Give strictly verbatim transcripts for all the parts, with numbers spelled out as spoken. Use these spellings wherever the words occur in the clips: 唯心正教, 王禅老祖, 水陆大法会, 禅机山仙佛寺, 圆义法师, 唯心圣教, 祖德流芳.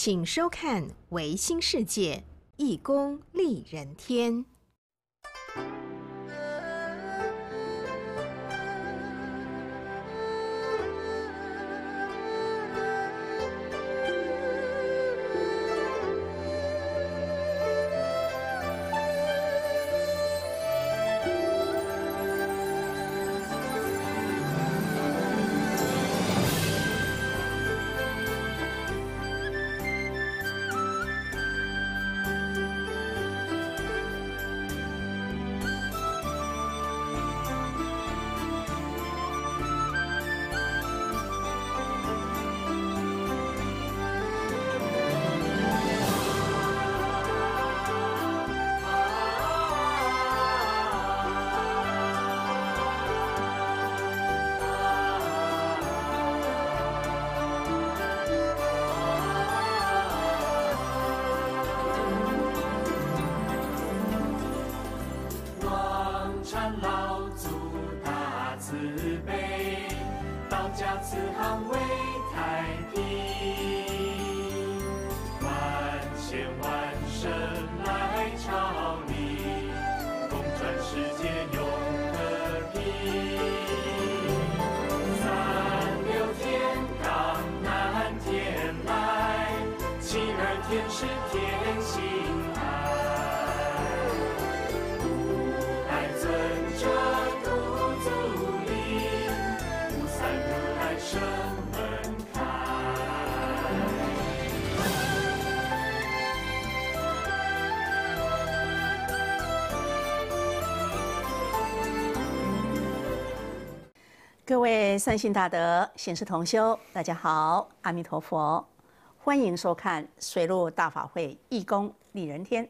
请收看《维新世界·义工利人天》。各位善信大德、贤士同修，大家好，阿弥陀佛，欢迎收看水陆大法会义工利人天。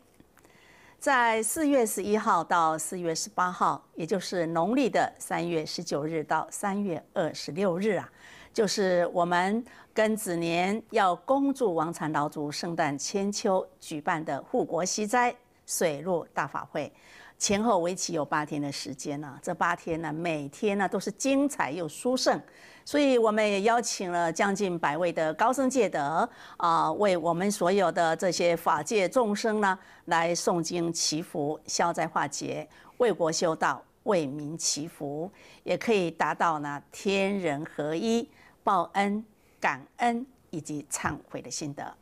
在四月十一号到四月十八号，也就是农历的三月十九日到三月二十六日啊，就是我们庚子年要恭祝王禅老祖圣诞千秋举办的护国息斋水陆大法会。 前后为期有八天的时间呢、啊，这八天呢、啊，每天呢、啊、都是精彩又殊胜，所以我们也邀请了将近百位的高僧戒德啊、呃，为我们所有的这些法界众生呢，来诵经祈福、消灾化劫、为国修道、为民祈福，也可以达到呢天人合一、报恩、感恩以及忏悔的心得。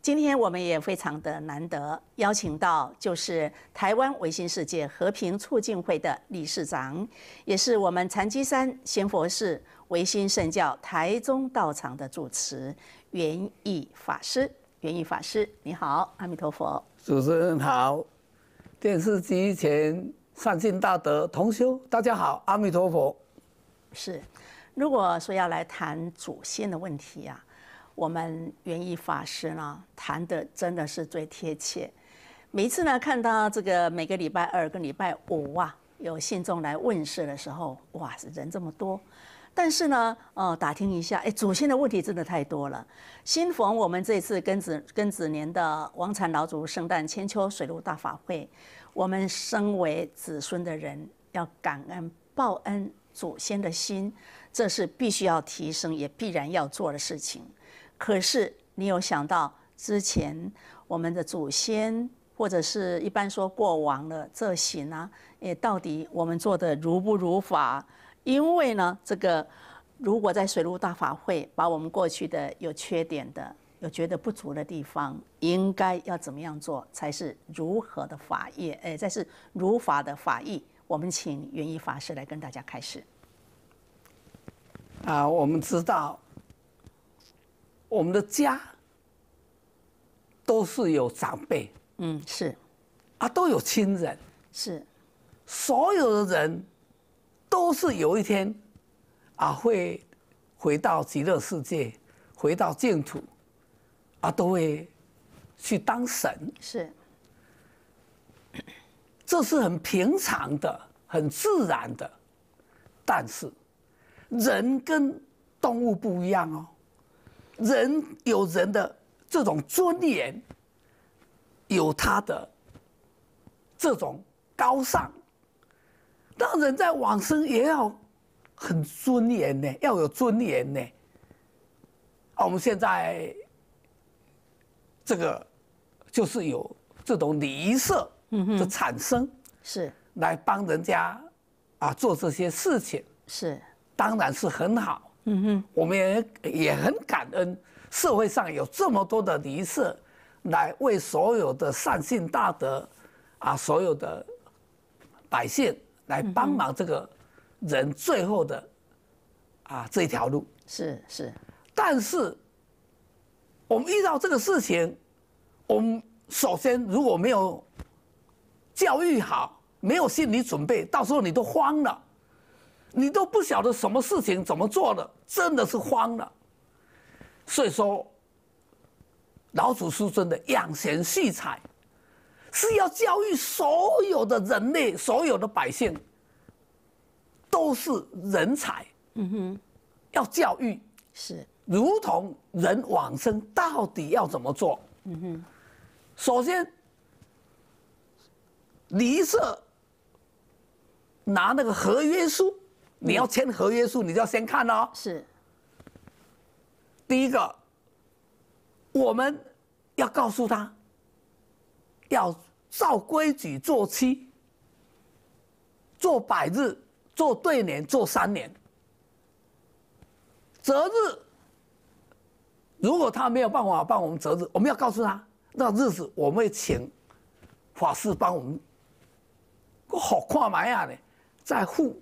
今天我们也非常的难得，邀请到就是台湾维新世界和平促进会的理事长，也是我们禅机山仙佛寺维新圣教台中道场的住持圆义法师。圆义法师，你好，阿弥陀佛。主持人好，电视机前善信大德同修，大家好，阿弥陀佛。是，如果说要来谈祖先的问题啊。 我们圆义法师呢谈的真的是最贴切。每一次呢看到这个每个礼拜二跟礼拜五啊有信众来问事的时候，哇，人这么多，但是呢，呃，打听一下，哎，祖先的问题真的太多了。新逢我们这次庚子庚子年的王禅老祖圣诞千秋水陆大法会，我们身为子孙的人要感恩报恩祖先的心，这是必须要提升也必然要做的事情。 可是，你有想到之前我们的祖先，或者是一般说过往的这些呢？也到底我们做的如不如法？因为呢，这个如果在水陆大法会把我们过去的有缺点的、有觉得不足的地方，应该要怎么样做才是如何的法业？哎，才是如法的法义。我们请圆义法师来跟大家开始。啊，我们知道。 我们的家都是有长辈，嗯，是，啊，都有亲人，是，所有的人都是有一天啊会回到极乐世界，回到净土，啊，都会去当神，是，这是很平常的、很自然的，但是人跟动物不一样哦。 人有人的这种尊严，有他的这种高尚，当人在往生也要很尊严呢，要有尊严呢。啊，我们现在这个就是有这种礼仪社的产生，是来帮人家啊做这些事情，是当然是很好。嗯哼，我们也也很感恩社会上有这么多的礼仪社，来为所有的善信大德啊，所有的百姓来帮忙这个人最后的啊这条路。是是，但是我们遇到这个事情，我们首先如果没有教育好，没有心理准备，到时候你都慌了，你都不晓得什么事情怎么做了，真的是慌了。所以说，老子书中的养贤蓄才，是要教育所有的人类，所有的百姓都是人才。嗯哼，要教育是如同人往生到底要怎么做？嗯哼，首先，礼仪社拿那个合约书，你要签合约书，你就要先看哦。是。第一个，我们要告诉他，要照规矩做七，做百日，做对年，做三年。择日，如果他没有办法帮我们择日，我们要告诉他，那日子我们会请法师帮我们好看嘛呀呢，在护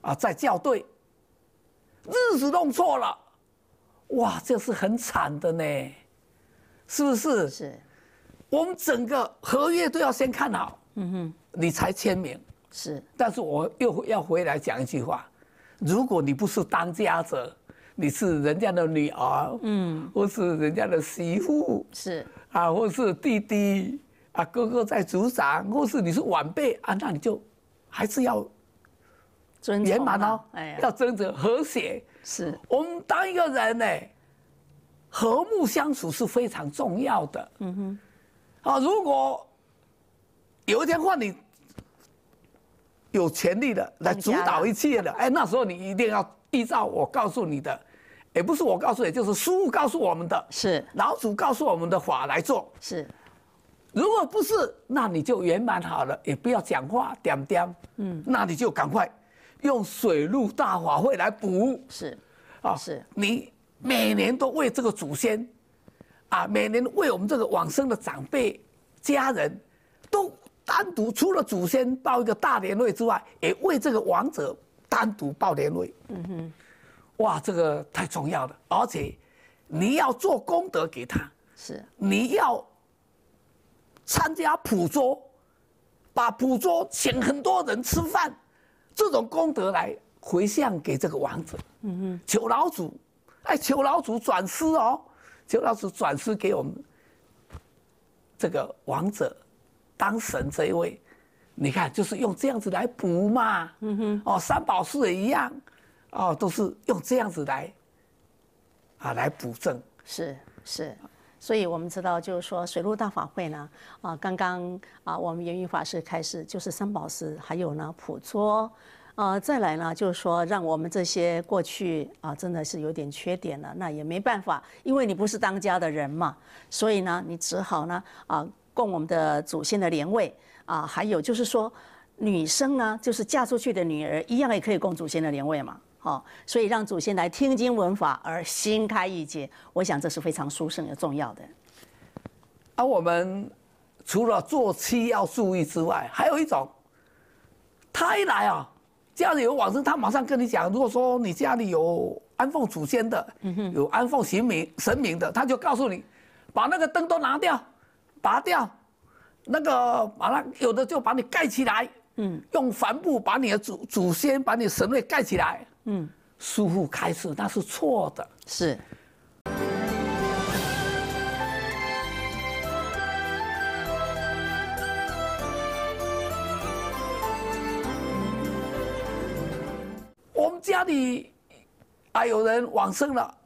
啊，在校对，日子弄错了。哇，这是很惨的呢，是不是？是，我们整个合约都要先看好，嗯哼，你才签名。是，但是我又要回来讲一句话：如果你不是当家者，你是人家的女儿，嗯，或是人家的媳妇，是啊，或是弟弟啊，哥哥在组长，或是你是晚辈啊，那你就还是要尊重圆满哦，哎、要尊重和谐。是我们当一个人呢，和睦相处是非常重要的。嗯哼，啊，如果有一天换你有权利的来主导一切的，哎，那时候你一定要依照我告诉你的，也不是我告诉你，就是书告诉我们的，是老祖告诉我们的法来做。是，如果不是，那你就圆满好了，也不要讲话点点。嗯，那你就赶快用水陆大法会来补。是，啊，是你每年都为这个祖先，啊，每年为我们这个往生的长辈、家人，都单独除了祖先报一个大年位之外，也为这个亡者单独报年位。嗯哼，哇，这个太重要了，而且你要做功德给他，是，你要参加普桌，把普桌请很多人吃饭。这种功德来回向给这个亡者，嗯哼，求老祖，哎，求老祖转世哦，求老祖转世给我们这个亡者当神这一位，你看就是用这样子来补嘛，嗯哼，哦，三宝寺也一样，哦，都是用这样子来啊来补正，是是。所以我们知道，就是说水陆大法会呢，啊，刚刚啊，我们圆云法师开始就是三宝寺，还有呢普桌，呃，再来呢就是说让我们这些过去啊真的是有点缺点了，那也没办法，因为你不是当家的人嘛，所以呢你只好呢啊供我们的祖先的莲位啊，还有就是说女生呢就是嫁出去的女儿一样也可以供祖先的莲位嘛。好，所以让祖先来听经闻法而心开意解，我想这是非常殊胜而重要的。而、啊、我们除了做七要注意之外，还有一种，他一来啊，家里有往生，他马上跟你讲，如果说你家里有安奉祖先的，嗯、有安奉神明神明的，他就告诉你，把那个灯都拿掉，拔掉，那个把那有的就把你盖起来，嗯，用帆布把你的祖祖先把你神位盖起来。嗯，疏忽开始那是错的。是。我们家里啊有人往生了，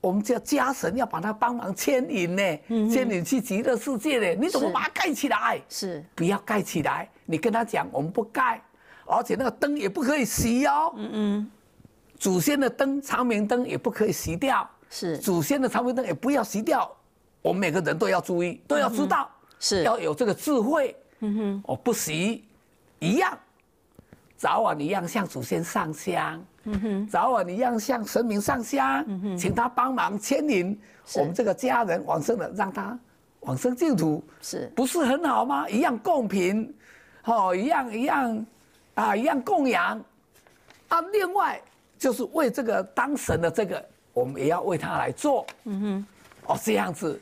我们家家神要把他帮忙牵引呢，嗯、牵引去极乐世界呢。你怎么把它盖起来？是，不要盖起来。你跟他讲，我们不盖，而且那个灯也不可以熄哦。嗯嗯。祖先的灯、长明灯也不可以熄掉，是祖先的长明灯也不要熄掉，我们每个人都要注意，都要知道，是要有这个智慧。嗯哼，我不惜一样，早晚一样向祖先上香。嗯哼，早晚一样向神明上香。嗯哼，请他帮忙牵引我们这个家人往生的，让他往生净土，是不是很好吗？一样供品，哦，一样一样啊，一样供养。啊，另外就是为这个当神的这个，我们也要为他来做。嗯哼。 哦，这样子，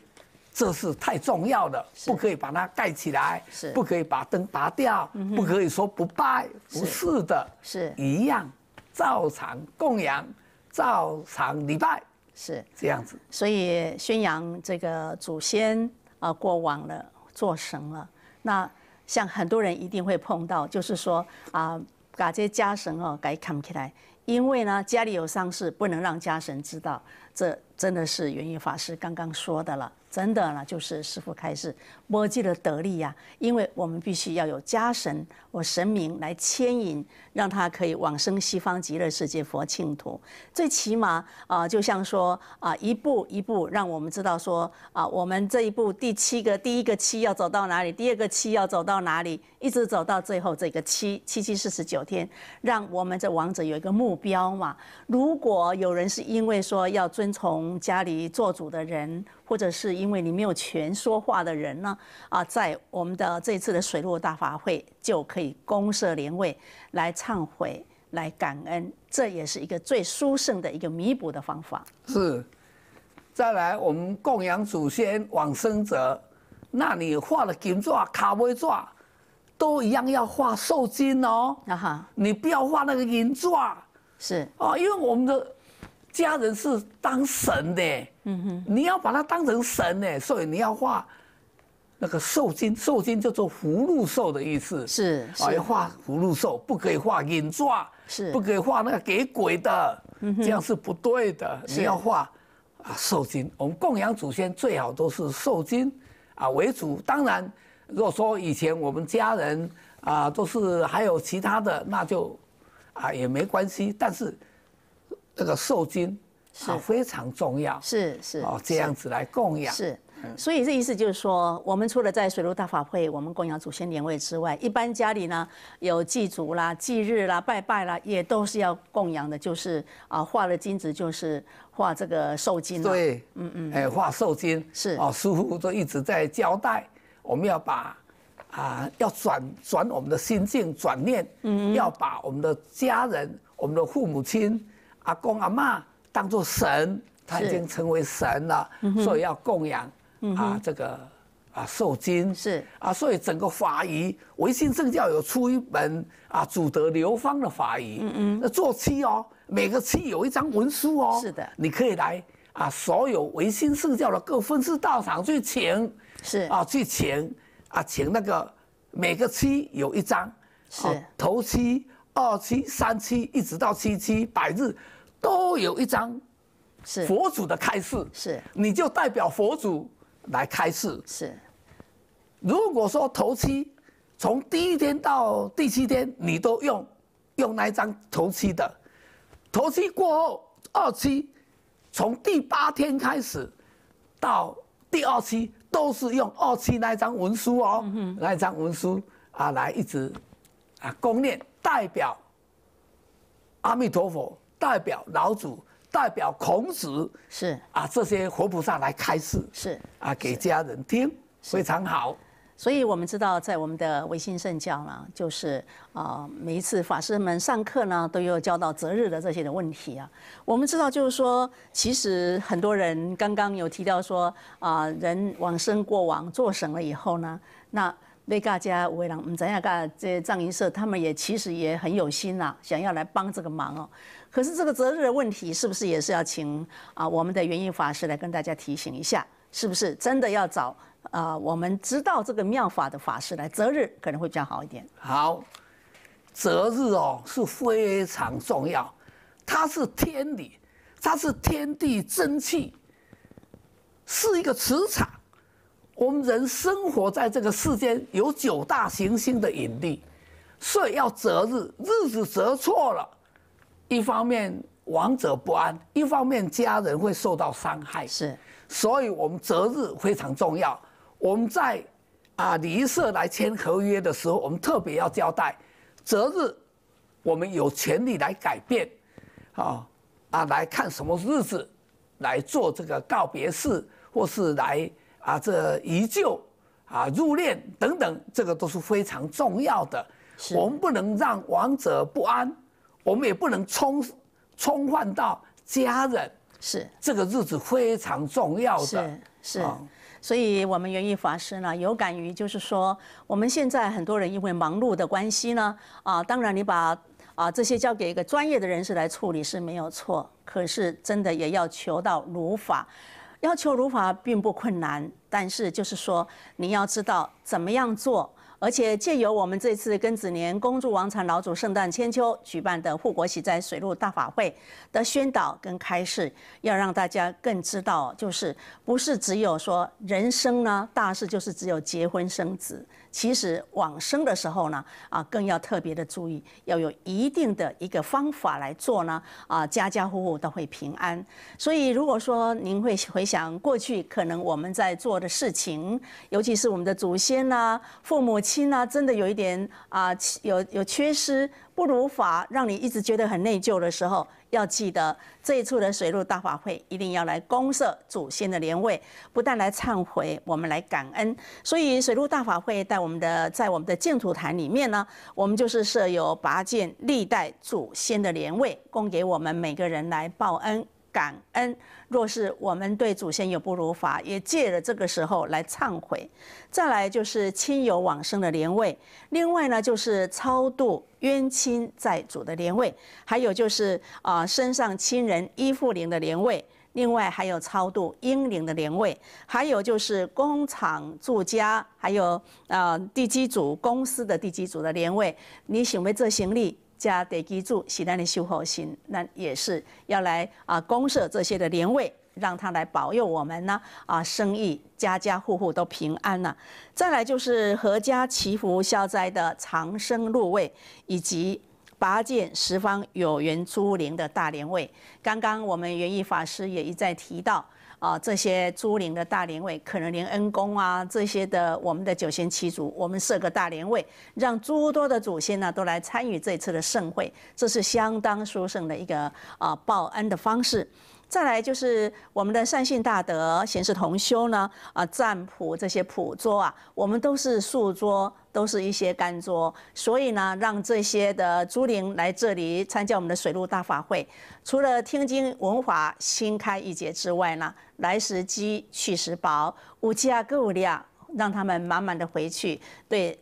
这是太重要了，不可以把它盖起来，不可以把灯拔掉，嗯、不可以说不拜，不是的，是一样，照常供养，照常礼拜，是这样子。所以宣扬这个祖先啊、呃、过往了，做神了。那像很多人一定会碰到，就是说啊、呃，把这些家神哦给扛起来。 因为呢，家里有丧事，不能让家神知道。这真的是圆圆法师刚刚说的了，真的呢，就是师父开示，莫记得得力呀。因为我们必须要有家神或神明来牵引，让他可以往生西方极乐世界佛净土。最起码啊、呃，就像说啊、呃，一步一步让我们知道说啊、呃，我们这一步第七个第一个七要走到哪里，第二个七要走到哪里，一直走到最后这个七七七四十九天，让我们这亡者有一个目标。 标嘛，如果有人是因为说要遵从家里做主的人，或者是因为你没有权说话的人呢，啊，在我们的这次的水陆大法会就可以公社联位来忏悔、来感恩，这也是一个最殊胜的一个弥补的方法。是，再来我们供养祖先往生者，那你画了金纸、卡尾纸。 都一样要画寿金哦，啊哈，你不要画那个银纸。 是哦，因为我们的家人是当神的，嗯哼，你要把它当成神呢，所以你要画那个寿金，寿金叫做福禄寿的意思，是，哦，要画福禄寿，不可以画银镯，是，不可以画那个给鬼的，嗯哼，这样是不对的，你要画啊寿金，我们供养祖先最好都是寿金啊为主，当然如果说以前我们家人啊都是还有其他的，那就。 啊，也没关系，但是这个受精啊非常重要，是是哦，这样子来供养是。所以这意思就是说，我们除了在水陆大法会我们供养祖先年位之外，一般家里呢有祭祖啦、祭日啦、拜拜啦，也都是要供养的，就是啊画了金子就是画这个受精。对，嗯嗯，哎，画受精是哦，师父都一直在交代，我们要把。 啊，要转转我们的心境，转念，嗯、要把我们的家人、我们的父母亲、阿公阿嬷当作神，他已经成为神了，嗯、所以要供养、嗯、啊这个啊受精是啊，所以整个法仪，唯心正教有出一本啊祖德流芳的法仪，嗯嗯，那做期哦，每个期有一张文书哦，是的，你可以来啊，所有唯心正教的各分支道场去请，是啊，去请。 啊，请那个每个期有一张，是、哦、头期、二期、三期，一直到七期百日，都有一张，是佛祖的开示，是你就代表佛祖来开示，是。如果说头期从第一天到第七天，你都用用那一张头期的，头期过后，二期从第八天开始到第二期。 都是用二期那一张文书哦，嗯、那一张文书啊，来一直啊供念，代表阿弥陀佛，代表老祖，代表孔子，是啊，这些活菩萨来开示，是啊，给家人听，非常好。 所以我们知道，在我们的唯心圣教呢，就是啊、呃，每一次法师们上课呢，都有教到择日的这些的问题啊。我们知道，就是说，其实很多人刚刚有提到说啊、呃，人往生过往做神了以后呢，那对大家为人，我们怎样干？这藏云社他们也其实也很有心呐、啊，想要来帮这个忙哦。可是这个择日的问题，是不是也是要请啊、呃、我们的圆印法师来跟大家提醒一下？是不是真的要找？ 啊、呃，我们知道这个妙法的法师来择日可能会比较好一点。好，择日哦是非常重要，它是天理，它是天地真气，是一个磁场。我们人生活在这个世间，有九大行星的引力，所以要择日。日子择错了，一方面亡者不安，一方面家人会受到伤害。是。所以我们择日非常重要。我们在啊礼仪社来签合约的时候，我们特别要交代，择日我们有权利来改变，啊啊来看什么日子来做这个告别式，或是来啊这移柩啊入殓等等，这个都是非常重要的。我们不能让亡者不安，我们也不能冲冲犯到家人。 是这个日子非常重要的，是是，嗯、所以我们圆一法师呢有感于，就是说我们现在很多人因为忙碌的关系呢，啊，当然你把啊这些交给一个专业的人士来处理是没有错，可是真的也要求到如法，要求如法并不困难，但是就是说你要知道怎么样做。 而且借由我们这次庚子年恭祝王禅老祖圣诞千秋举办的护国喜斋水陆大法会的宣导跟开示，要让大家更知道，就是不是只有说人生呢大事就是只有结婚生子，其实往生的时候呢，啊更要特别的注意，要有一定的一个方法来做呢，啊家家户户都会平安。所以如果说您会回想过去可能我们在做的事情，尤其是我们的祖先呐、父母亲。 亲呢、啊，真的有一点啊、呃，有有缺失，不如法，让你一直觉得很内疚的时候，要记得这一处的水陆大法会一定要来公社祖先的莲位，不但来忏悔，我们来感恩。所以水陆大法会在我们的在我们的净土坛里面呢，我们就是设有八件历代祖先的莲位，供给我们每个人来报恩。 感恩，若是我们对祖先有不如法，也借了这个时候来忏悔。再来就是亲友往生的莲位，另外呢就是超度冤亲债主的莲位，还有就是啊、呃、身上亲人依附灵的莲位。 另外还有超度英灵的莲位，还有就是工厂住家，还有呃地基主公司的地基主的莲位。你想要做生意，加地基主是咱的守护神，那也是要来啊、呃、公社这些的莲位，让他来保佑我们呢啊、呃、生意家家户户都平安呐、啊。再来就是阖家祈福消灾的长生祿位，以及。 拔剑十方有缘诸灵的大莲位，刚刚我们圆一法师也一再提到啊、呃，这些诸灵的大莲位，可能连恩公啊这些的我们的九贤七祖，我们设个大莲位，让诸多的祖先呢、啊、都来参与这次的盛会，这是相当殊胜的一个啊、呃、报恩的方式。 再来就是我们的善信大德、贤士同修呢，啊，占卜这些卜桌啊，我们都是素桌，都是一些干桌，所以呢，让这些的诸灵来这里参加我们的水陆大法会，除了听经闻法、心开一节之外呢，来时饥，去时饱，五加够量。 让他们满满的回去，对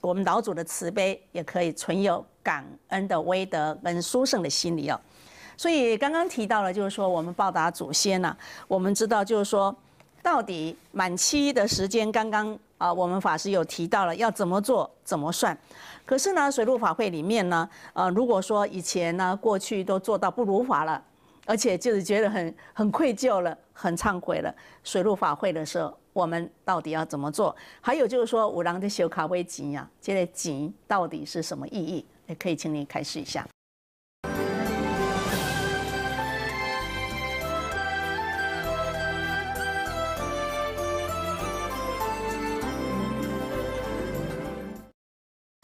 我们老祖的慈悲，也可以存有感恩的威德跟殊胜的心理哦。所以刚刚提到了，就是说我们报答祖先呢、啊，我们知道就是说，到底满七的时间，刚刚啊，我们法师有提到了要怎么做，怎么算。可是呢，水陆法会里面呢，呃，如果说以前呢，过去都做到不如法了。 而且就是觉得很很愧疚了，很忏悔了。水陆法会的时候，我们到底要怎么做？还有就是说，五郎的修卡威吉呀，这个吉到底是什么意义？也可以请您开示一下。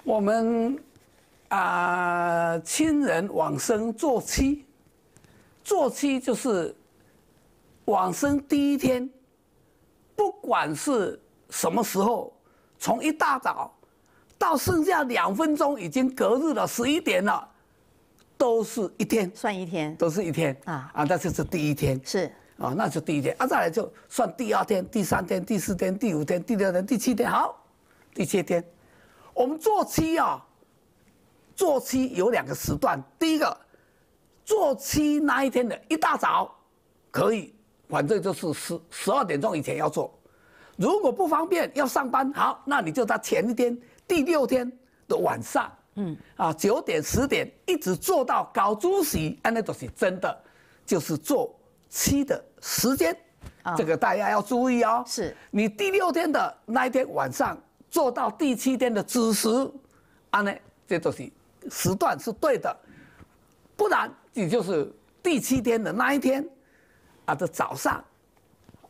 我们啊，亲人往生做七。 做七就是往生第一天，不管是什么时候，从一大早到剩下两分钟，已经隔日了，十一点了，都是一天，算一天，都是一天啊啊，那就是第一天，是啊，那是第一天啊，再来就算第二天、第三天、第四天、第五天、第六天、第七天，好，第七天，我们做七啊，做七有两个时段，第一个。 做七那一天的一大早，可以，反正就是十十二点钟以前要做。如果不方便要上班，好，那你就在前一天第六天的晚上，嗯，啊九点十点一直做到搞主席，啊那都是真的，就是做七的时间，哦、这个大家要注意哦。是你第六天的那一天晚上做到第七天的子时，啊呢，这都是时段是对的。 不然，也就是第七天的那一天，啊，这早上，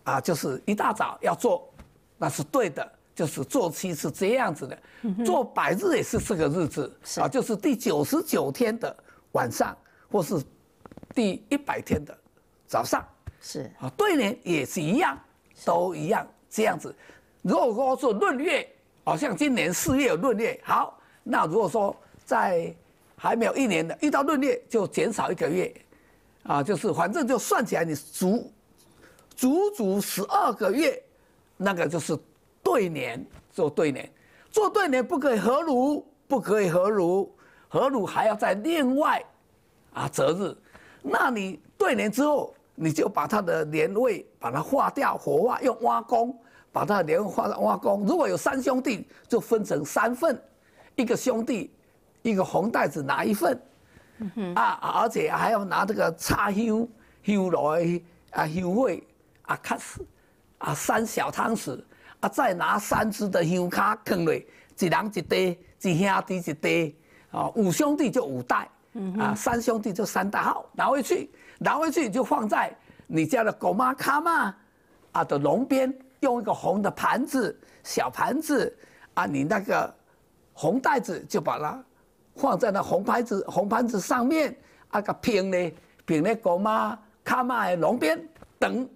啊，就是一大早要做，那是对的，就是做期是这样子的，做百日也是这个日子啊，就是第九十九天的晚上，或是第一百天的早上，是啊，对联也是一样，都一样这样子。如果说闰月，好像今年四月有闰月，好，那如果说在还没有一年的遇到闰月，就减少一个月，啊，就是反正就算起来你足。 足足十二个月，那个就是对联，做对联，做对联不可以合炉，不可以合炉，合炉还要再另外，啊择日。那你对联之后，你就把它的年位把它化掉，火化用挖工把它的年化挖工。如果有三兄弟，就分成三份，一个兄弟一个红袋子拿一份，嗯、啊，而且还要拿这个插香香来啊香灰。 啊，卡斯，啊三小汤匙，啊再拿三支的香卡放落，一人一袋，一兄弟一袋，啊五兄弟就五袋，啊三兄弟就三袋，好拿回去，拿回去就放在你家的狗妈卡嘛，啊的笼边，用一个红的盘子，小盘子，啊你那个红袋子就把它放在那红盘子，红盘子上面，啊个平咧，平咧狗妈卡嘛的笼边等。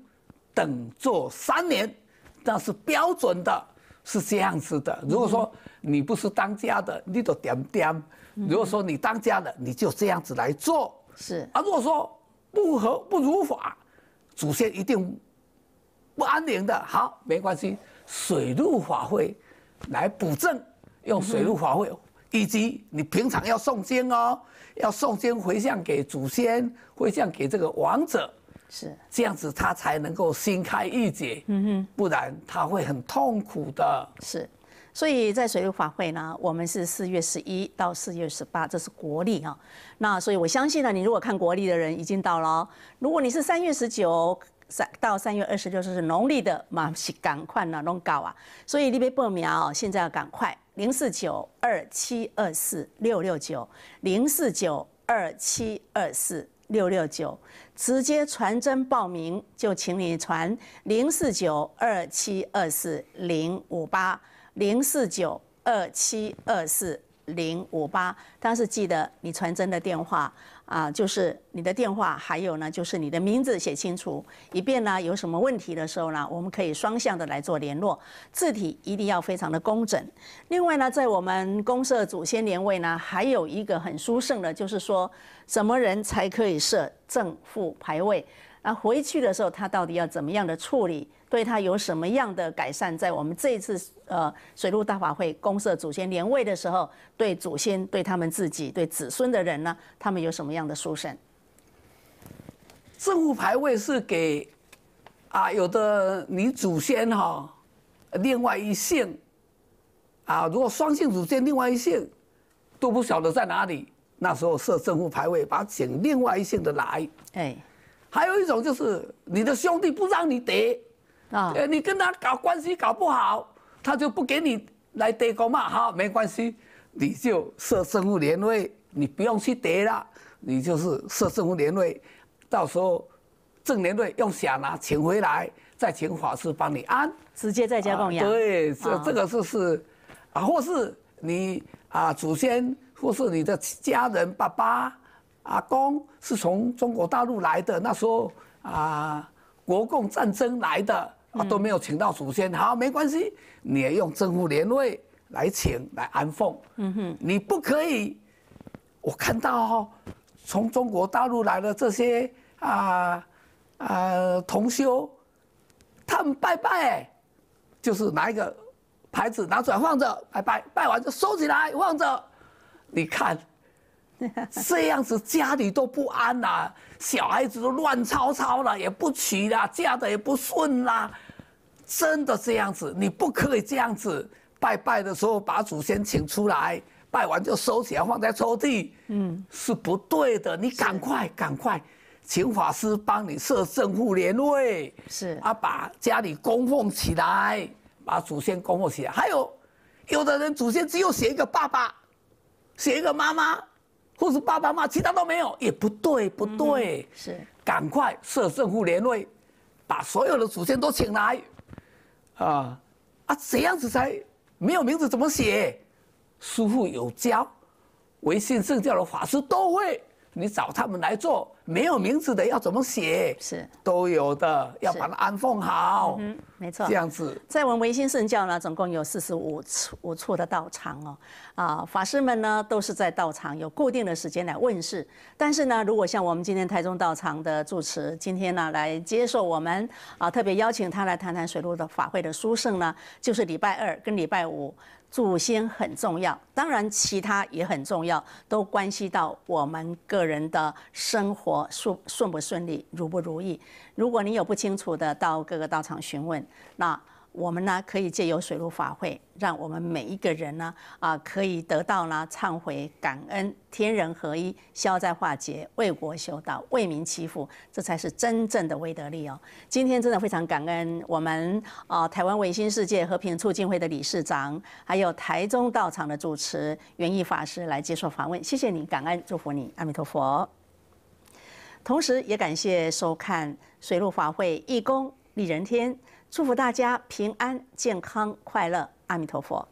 等做三年，那是标准的，是这样子的。如果说你不是当家的，你就点点；如果说你当家的，你就这样子来做。是啊，如果说不合不如法，祖先一定不安宁的。好，没关系，水陆法会来补正，用水陆法会，以及你平常要诵经哦，要诵经回向给祖先，回向给这个亡者。 是这样子，他才能够心开意解，嗯哼，不然他会很痛苦的。是，所以在水陆法会呢，我们是四月十一到四月十八，这是国历啊、哦。那所以我相信呢，你如果看国历的人已经到了、哦，如果你是三月十九到三月二十六，就是农历的嘛，是赶快呢弄搞啊。所以你别报名哦，现在要赶快零四九二七二四六六九零四九二七二四。 六六九， 九, 直接传真报名就请你传零四九二七二四零五八零四九二七二四零五八，但是记得你传真的电话啊、呃，就是你的电话，还有呢就是你的名字写清楚，以便呢有什么问题的时候呢，我们可以双向的来做联络。字体一定要非常的工整。另外呢，在我们公社祖先年位呢，还有一个很殊胜的，就是说。 什么人才可以设正副牌位？那回去的时候，他到底要怎么样的处理？对他有什么样的改善？在我们这一次呃水陆大法会公社祖先年位的时候，对祖先、对他们自己、对子孙的人呢，他们有什么样的殊胜？正副牌位是给啊，有的你祖先哈、哦，另外一姓啊，如果双姓祖先，另外一姓都不晓得在哪里。 那时候设正副牌位，把请另外一姓的来。哎，还有一种就是你的兄弟不让你得，啊，你跟他搞关系搞不好，他就不给你来得狗嘛。好，没关系，你就设正副联位，你不用去得了，你就是设正副联位，到时候正联位用想拿请回来，再请法师帮你安，直接在家供养。对，这这个是是，啊，或是你啊祖先。 或是你的家人、爸爸、阿公是从中国大陆来的，那时候啊，国共战争来的啊，都没有请到祖先，好，没关系，你也用正副联位来请来安奉。嗯哼，你不可以，我看到哦，从中国大陆来的这些啊啊同修，他们拜拜，就是拿一个牌子拿出来放着，拜拜，拜完就收起来放着。 你看，这样子家里都不安啦、啊，小孩子都乱吵吵了，也不娶啦，嫁的也不顺啦，真的这样子，你不可以这样子。拜拜的时候把祖先请出来，拜完就收起来放在抽屉，嗯，是不对的。你赶快赶快，请法师帮你设正副联位，是啊，把家里供奉起来，把祖先供奉起来。还有，有的人祖先只有写一个爸爸。 写一个妈妈，或是爸爸妈妈，其他都没有，也不对，不对，嗯、是赶快设正副联位，把所有的祖先都请来，啊啊，这样子才没有名字怎么写？师父有教，唯信圣教的法师都会，你找他们来做。没有名字的要怎么写？是都有的，要把它安放好。嗯，没错，这样子。在我们唯信圣教呢，总共有四十五处五处的道场哦。啊，法师们呢都是在道场有固定的时间来问世。但是呢，如果像我们今天台中道场的住持，今天呢来接受我们啊，特别邀请他来谈谈水陆的法会的殊胜呢，就是礼拜二跟礼拜五。 祖先很重要，当然其他也很重要，都关系到我们个人的生活顺顺不顺利，如不如意。如果你有不清楚的，到各个道场询问。那我们呢，可以借由水陆法会，让我们每一个人呢，啊、呃，可以得到呢忏悔、感恩、天人合一、消灾化解、为国修道、为民祈福，这才是真正的威德力哦。今天真的非常感恩我们啊、呃，台湾唯心世界和平促进会的理事长，还有。 有台中道场的主持圆义法师来接受访问，谢谢你，感恩祝福你，阿弥陀佛。同时也感谢收看水陆法会义工李仁天，祝福大家平安、健康、快乐，阿弥陀佛。